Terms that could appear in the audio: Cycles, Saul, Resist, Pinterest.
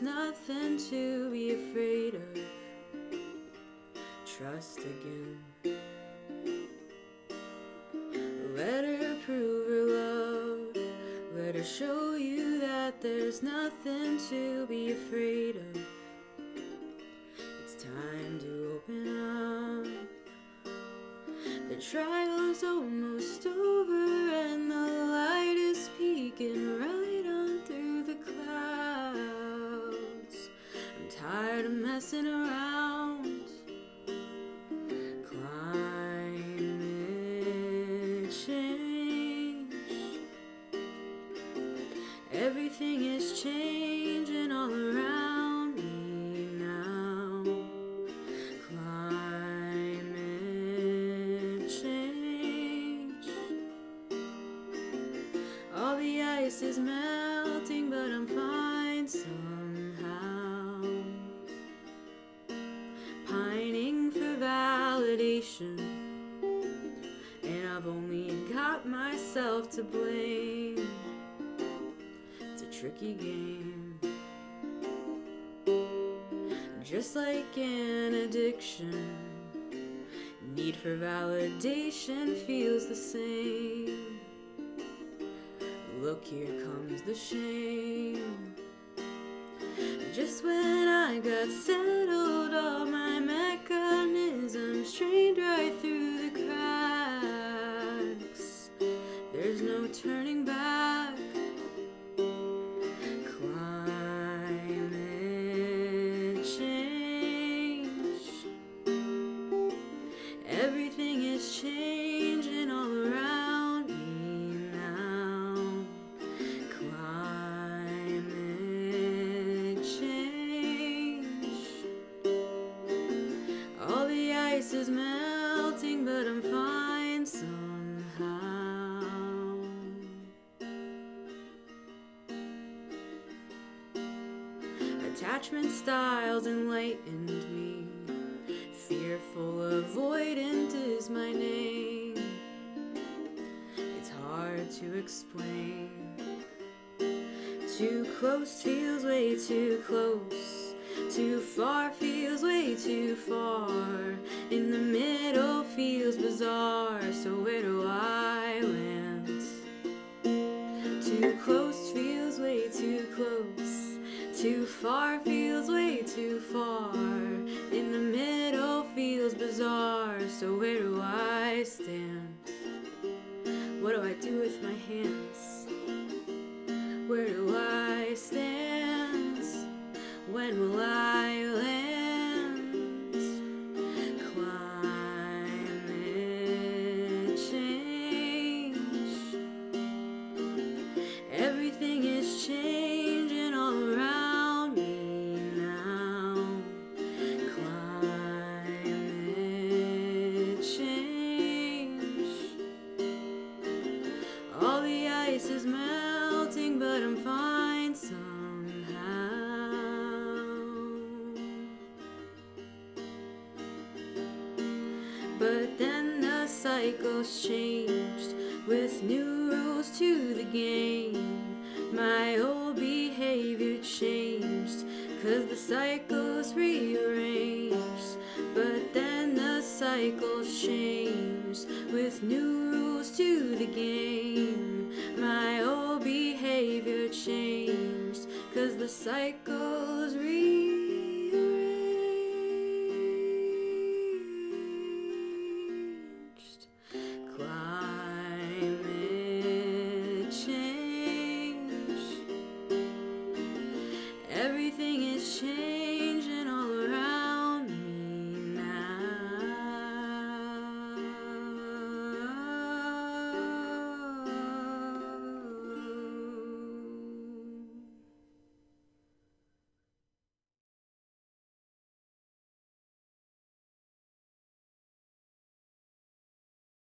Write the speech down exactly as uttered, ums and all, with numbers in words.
There's nothing to be afraid of. Trust again. Let her prove her love. Let her show you that there's nothing to be afraid of. It's time to open up. The trial is almost over and the light is peeking right on through the clouds. I'm tired of messing around. Climate change. Everything is changing all around. Ice is melting, but I'm fine somehow. Pining for validation, and I've only got myself to blame. It's a tricky game, just like an addiction. Need for validation feels the same. Look, here comes the shame. Just when I got settled, all my mechanisms strained right through the cracks. There's no turning back. Climate change. Everything is changing all around. Ice is melting, but I'm fine somehow. Attachment styles enlightened me. Fearful avoidant is my name. It's hard to explain. Too close feels way too close. Too far feels way too far. In the middle feels bizarre. So where do I land? Too close feels way too close. Too far feels way too far. In the middle feels bizarre. So where do I stand? What do I do with my hands? Where do I stand? When will I land? Climate change. Everything is changing all around me now. Climate change. All the ice is melting, but I'm fine somehow. But then the cycles changed, with new rules to the game. My old behavior changed, 'cause the cycles rearranged. But then the cycles changed, with new rules to the game. My old behavior changed, 'cause the cycles rearranged.